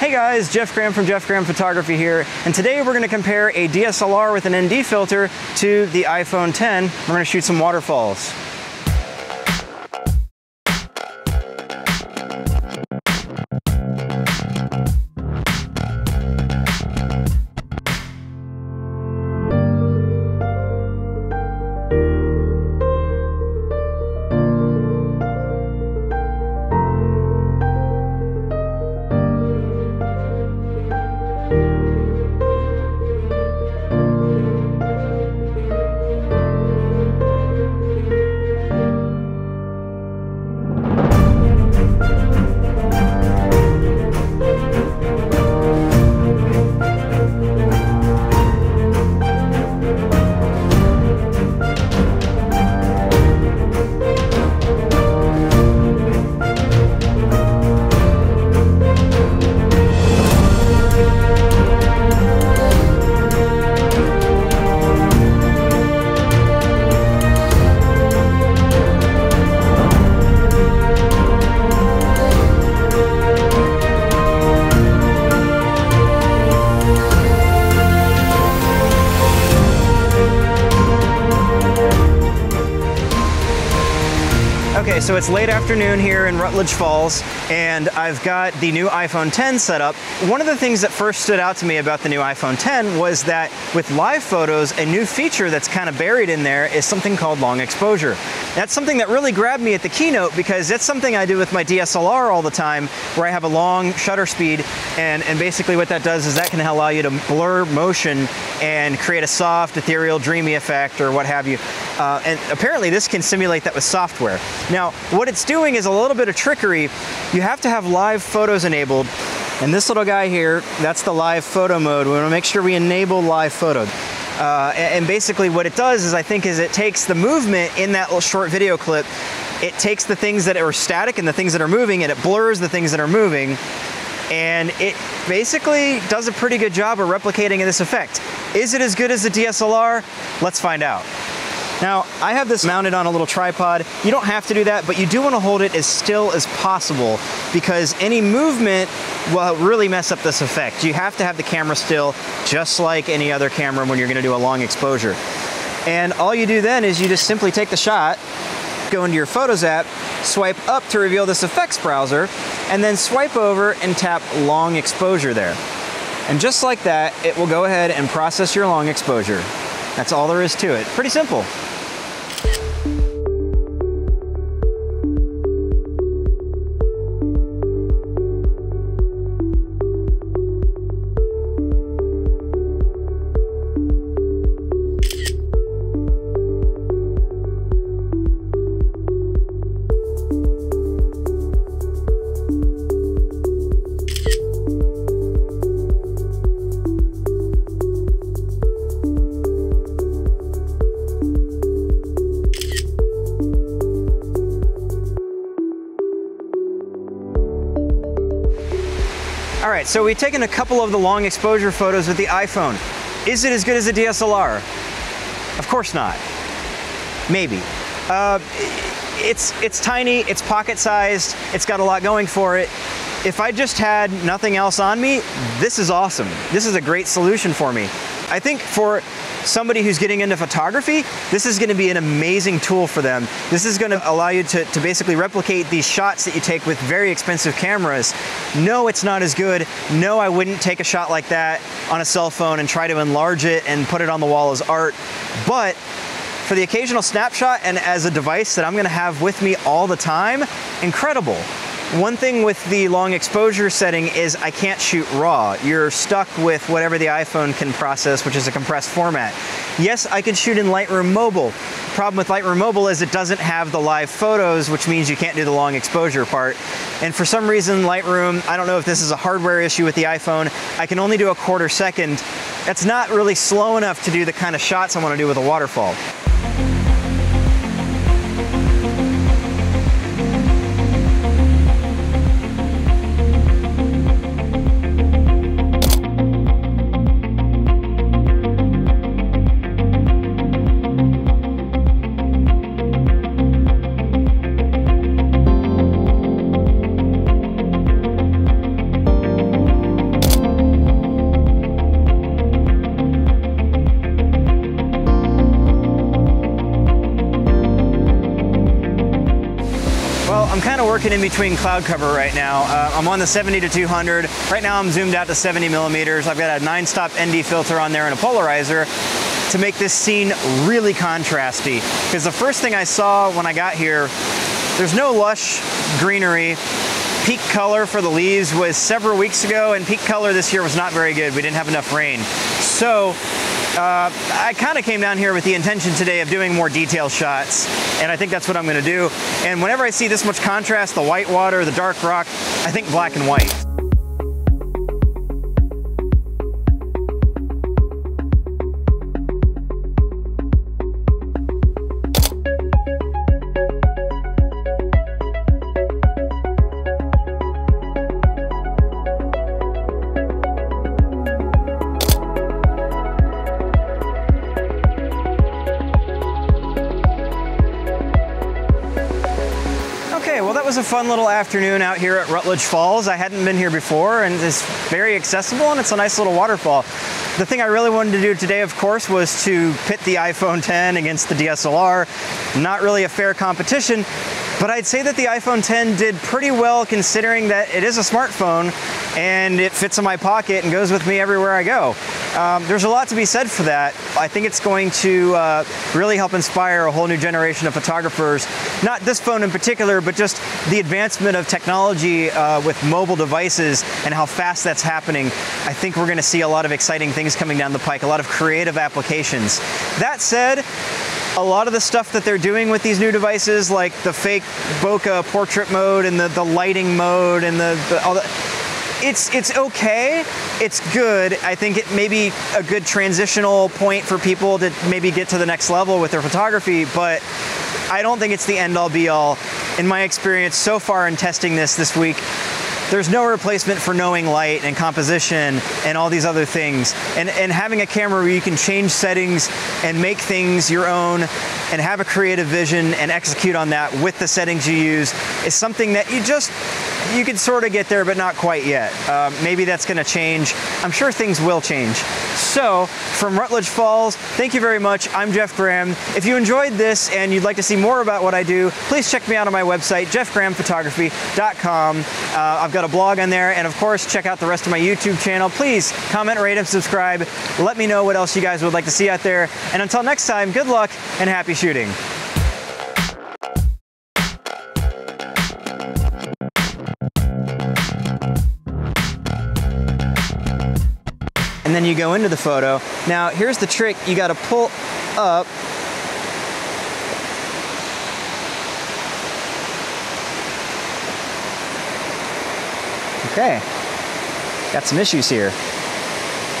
Hey guys, Jeff Graham from Jeff Graham Photography here, and today we're going to compare a DSLR with an ND filter to the iPhone X. We're going to shoot some waterfalls. Okay, so it's late afternoon here in Rutledge Falls, and I've got the new iPhone X set up. One of the things that first stood out to me about the new iPhone X was that with live photos, a new feature that's kind of buried in there is something called long exposure. That's something that really grabbed me at the keynote because that's something I do with my DSLR all the time, where I have a long shutter speed, and basically what that does is that can allow you to blur motion and create a soft, ethereal, dreamy effect or what have you. And apparently this can simulate that with software. Now, what it's doing is a little bit of trickery. You have to have live photos enabled. And this little guy here, that's the live photo mode. We want to make sure we enable live photo. And basically what it does is, I think, is it takes the movement in that little short video clip. It takes the things that are static and the things that are moving, and it blurs the things that are moving. And it basically does a pretty good job of replicating this effect. Is it as good as the DSLR? Let's find out. Now, I have this mounted on a little tripod. You don't have to do that, but you do want to hold it as still as possible because any movement will really mess up this effect. You have to have the camera still, just like any other camera when you're going to do a long exposure. And all you do then is you just simply take the shot, go into your Photos app, swipe up to reveal this effects browser, and then swipe over and tap long exposure there. And just like that, it will go ahead and process your long exposure. That's all there is to it. Pretty simple. All right, so we've taken a couple of the long exposure photos with the iPhone. Is it as good as a DSLR? Of course not. Maybe. It's tiny, it's pocket-sized, it's got a lot going for it. If I just had nothing else on me, this is awesome. This is a great solution for me. I think for somebody who's getting into photography, this is gonna be an amazing tool for them. This is gonna allow you to basically replicate these shots that you take with very expensive cameras. No, it's not as good. No, I wouldn't take a shot like that on a cell phone and try to enlarge it and put it on the wall as art. But for the occasional snapshot and as a device that I'm gonna have with me all the time, incredible. One thing with the long exposure setting is I can't shoot raw. You're stuck with whatever the iPhone can process, which is a compressed format. Yes, I can shoot in Lightroom Mobile. The problem with Lightroom Mobile is it doesn't have the live photos, which means you can't do the long exposure part. And for some reason, Lightroom, I don't know if this is a hardware issue with the iPhone, I can only do a quarter second. That's not really slow enough to do the kind of shots I want to do with a waterfall. working in between cloud cover right now. I'm on the 70 to 200. Right now I'm zoomed out to 70 millimeters. I've got a 9-stop ND filter on there and a polarizer to make this scene really contrasty. Because the first thing I saw when I got here, there's no lush greenery. Peak color for the leaves was several weeks ago, and peak color this year was not very good. We didn't have enough rain. So I kind of came down here with the intention today of doing more detail shots, and I think that's what I'm going to do. And whenever I see this much contrast, the white water, the dark rock, I think black and white. Well, that was a fun little afternoon out here at Rutledge Falls. I hadn't been here before, and it's very accessible, and it's a nice little waterfall. The thing I really wanted to do today, of course, was to pit the iPhone X against the DSLR. Not really a fair competition, but I'd say that the iPhone X did pretty well considering that it is a smartphone and it fits in my pocket and goes with me everywhere I go. There's a lot to be said for that. I think it's going to really help inspire a whole new generation of photographers. Not this phone in particular, but just the advancement of technology with mobile devices and how fast that's happening. I think we're going to see a lot of exciting things coming down the pike, a lot of creative applications. That said, a lot of the stuff that they're doing with these new devices, like the fake bokeh portrait mode and the lighting mode and all that, it's okay, it's good. I think it may be a good transitional point for people to maybe get to the next level with their photography, but I don't think it's the end all be all. In my experience so far in testing this week, there's no replacement for knowing light and composition and all these other things. And having a camera where you can change settings and make things your own and have a creative vision and execute on that with the settings you use is something that you can sort of get there, but not quite yet. Maybe that's gonna change. I'm sure things will change. So from Rutledge Falls, thank you very much. I'm Jeff Graham. If you enjoyed this and you'd like to see more about what I do, please check me out on my website, jeffgrahamphotography.com. I've got a blog on there, and of course check out the rest of my YouTube channel. Please comment, rate, and subscribe. Let me know what else you guys would like to see out there, and until next time, good luck and happy shooting. And then you go into the photo. Now here's the trick, you got to pull up. Okay, got some issues here.